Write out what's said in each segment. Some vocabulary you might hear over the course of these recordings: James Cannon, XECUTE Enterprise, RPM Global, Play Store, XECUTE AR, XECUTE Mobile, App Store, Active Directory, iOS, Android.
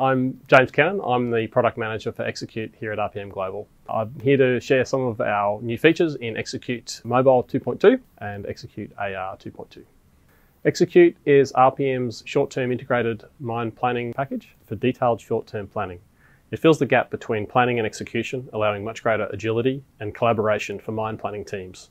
I'm James Cannon. I'm the product manager for XECUTE here at RPM Global. I'm here to share some of our new features in XECUTE Mobile 2.2 and XECUTE AR 2.2. XECUTE is RPM's short-term integrated mine planning package for detailed short-term planning. It fills the gap between planning and execution, allowing much greater agility and collaboration for mine planning teams.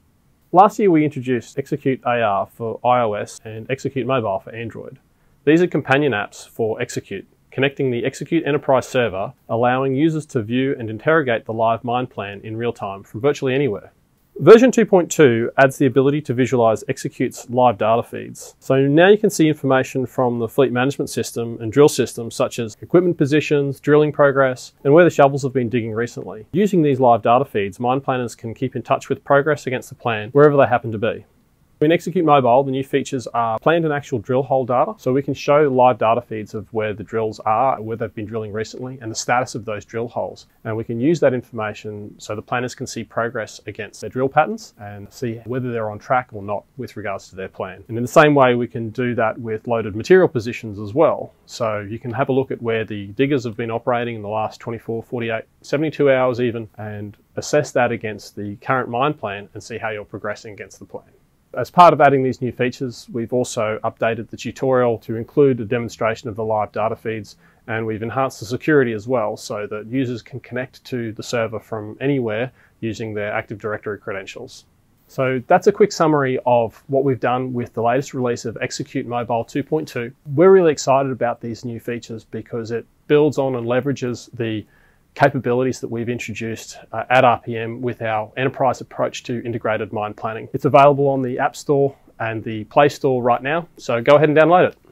Last year we introduced XECUTE AR for iOS and XECUTE Mobile for Android. These are companion apps for XECUTE, connecting the XECUTE Enterprise server, allowing users to view and interrogate the live mine plan in real time from virtually anywhere. Version 2.2 adds the ability to visualize XECUTE's live data feeds. So now you can see information from the fleet management system and drill systems such as equipment positions, drilling progress, and where the shovels have been digging recently. Using these live data feeds, mine planners can keep in touch with progress against the plan wherever they happen to be. In XECUTE Mobile, the new features are planned and actual drill hole data, so we can show live data feeds of where the drills are, where they've been drilling recently, and the status of those drill holes. And we can use that information so the planners can see progress against their drill patterns and see whether they're on track or not with regards to their plan. And in the same way, we can do that with loaded material positions as well. So you can have a look at where the diggers have been operating in the last 24, 48, 72 hours even, and assess that against the current mine plan and see how you're progressing against the plan. As part of adding these new features, we've also updated the tutorial to include a demonstration of the live data feeds, and we've enhanced the security as well so that users can connect to the server from anywhere using their Active Directory credentials. So that's a quick summary of what we've done with the latest release of XECUTE Mobile 2.2. We're really excited about these new features because it builds on and leverages the capabilities that we've introduced at RPM with our enterprise approach to integrated mine planning. It's available on the App Store and the Play Store right now, so go ahead and download it.